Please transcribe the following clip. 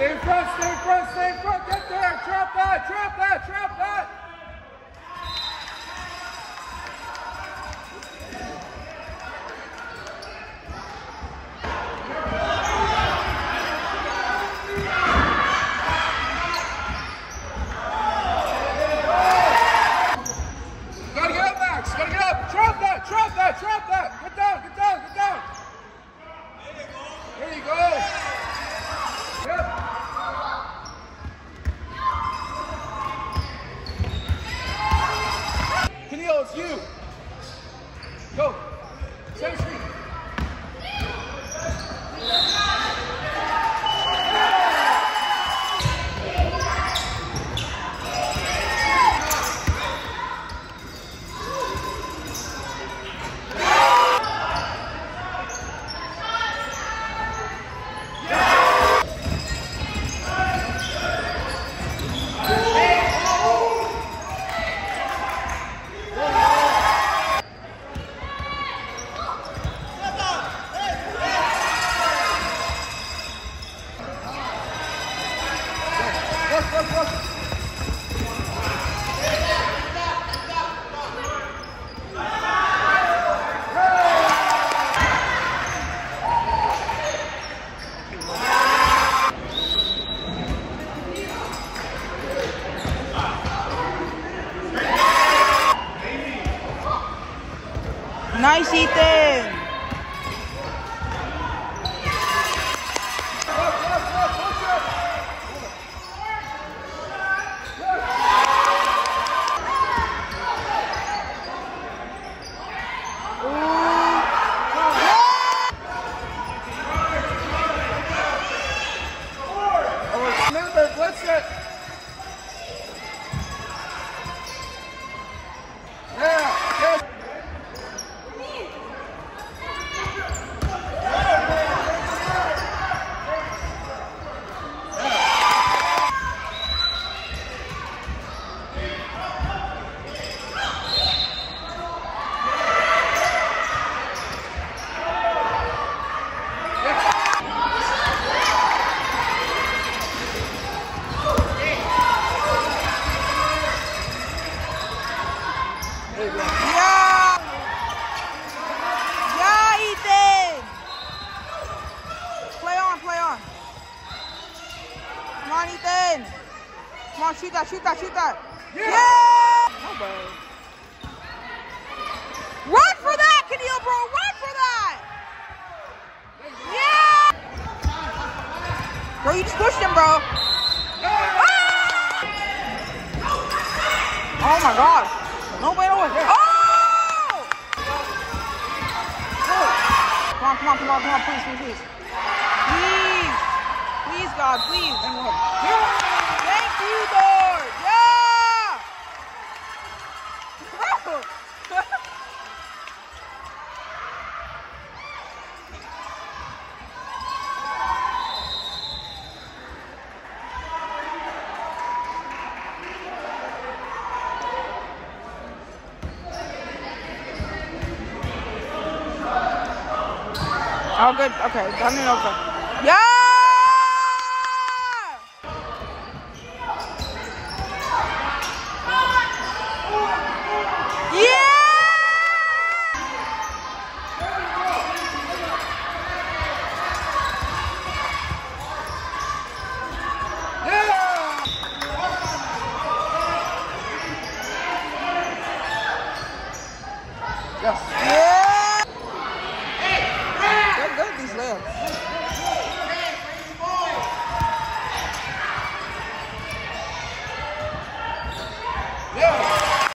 Stay in front, stay in front, stay in front, get there, trap that, trap that, trap that! Gotta get up, Max, gotta get up! Trap that, trap that, trap that! Get down, get down, get down! There you go! Yep. Keneal, it's you! Go! Same street! Nice, Ethan! Come on, Ethan! Come on, shoot that, shoot that, shoot that! Yeah! Yeah. Run for that, Keneal, bro! Run for that! Yeah! Bro, you just pushed him, bro! Ah! Oh my gosh! No way, no way! Oh! Come on, come on, come on, come on, please, please, please! Please, God, please. Thank you, Lord. Yeah. Oh, good. Okay, done and over. Yeah. Yeah! Hey, these legs.